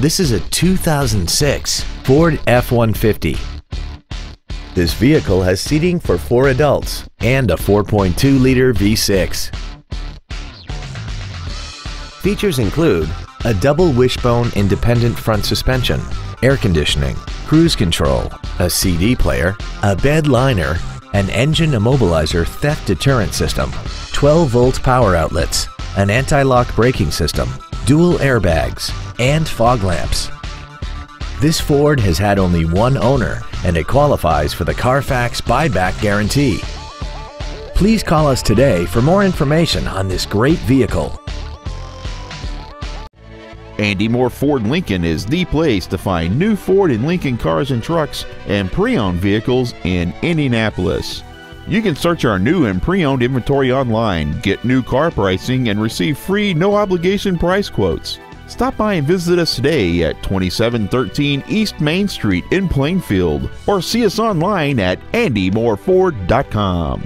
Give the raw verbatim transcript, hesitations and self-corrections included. This is a two thousand six Ford F one fifty. This vehicle has seating for four adults and a four point two liter V six. Features include a double wishbone independent front suspension, air conditioning, cruise control, a C D player, a bed liner, an engine immobilizer theft deterrent system, twelve volt power outlets, an anti-lock braking system, dual airbags, and fog lamps. This Ford has had only one owner, and it qualifies for the Carfax buyback guarantee. Please call us today for more information on this great vehicle. Andy Mohr Ford Lincoln is the place to find new Ford and Lincoln cars and trucks and pre-owned vehicles in Indianapolis. You can search our new and pre-owned inventory online, get new car pricing, and receive free no-obligation price quotes. Stop by and visit us today at twenty-seven thirteen East Main Street in Plainfield, or see us online at andy mohr ford dot com.